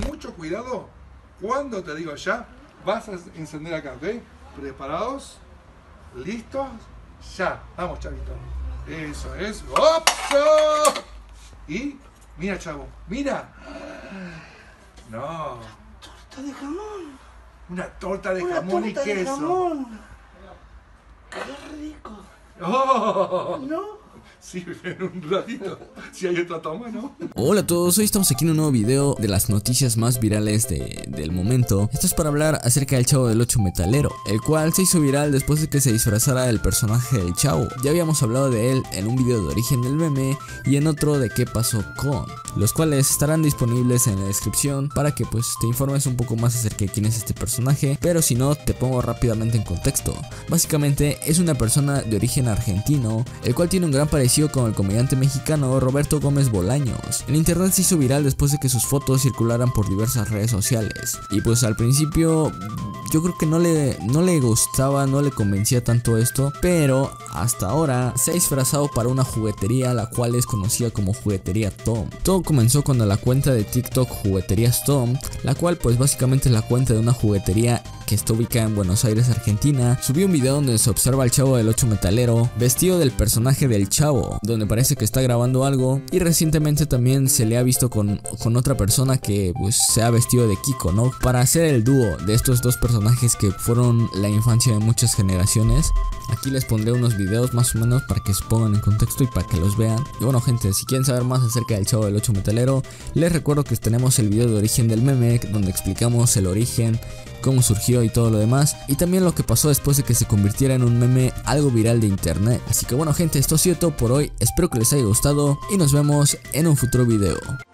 con mucho cuidado. Cuando te digo ya, vas a encender acá, ¿ok? ¿Preparados? ¿Listos? Ya. Vamos, chavito. Eso es. ¡Opso! Y mira, chavo. Mira. No. Torta de jamón. Una torta de jamón y queso. Jamón. ¡Qué rico! ¡Oh! ¿No? Sí, en un ratito, si hay otra toma, ¿no? Hola a todos, hoy estamos aquí en un nuevo video de las noticias más virales del momento. Esto es para hablar acerca del Chavo del 8 metalero, el cual se hizo viral después de que se disfrazara del personaje del Chavo. Ya habíamos hablado de él en un video de origen del meme y en otro de qué pasó con, los cuales estarán disponibles en la descripción para que pues te informes un poco más acerca de quién es este personaje, pero si no te pongo rápidamente en contexto. Básicamente es una persona de origen argentino, el cual tiene un gran parecido con el comediante mexicano Roberto Gómez Bolaños. En internet se hizo viral después de que sus fotos circularan por diversas redes sociales. Y pues al principio yo creo que no le gustaba, no le convencía tanto esto, pero hasta ahora se ha disfrazado para una juguetería, la cual es conocida como Jugueteria Tom. Todo comenzó cuando la cuenta de TikTok Jugueterías Tom, la cual pues básicamente es la cuenta de una juguetería que está ubicada en Buenos Aires, Argentina, subió un video donde se observa al Chavo del 8 metalero vestido del personaje del Chavo, donde parece que está grabando algo, y recientemente también se le ha visto con otra persona que pues se ha vestido de Kiko, ¿no? Para hacer el dúo de estos dos personajes que fueron la infancia de muchas generaciones. Aquí les pondré unos videos más o menos para que se pongan en contexto y para que los vean. Y bueno gente, si quieren saber más acerca del Chavo del 8 metalero, les recuerdo que tenemos el video de origen del meme, donde explicamos el origen, cómo surgió y todo lo demás, y también lo que pasó después de que se convirtiera en un meme algo viral de internet. Así que bueno gente, esto ha sido todo por hoy, espero que les haya gustado y nos vemos en un futuro video.